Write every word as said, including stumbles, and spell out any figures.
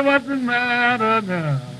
wasn't mad enough.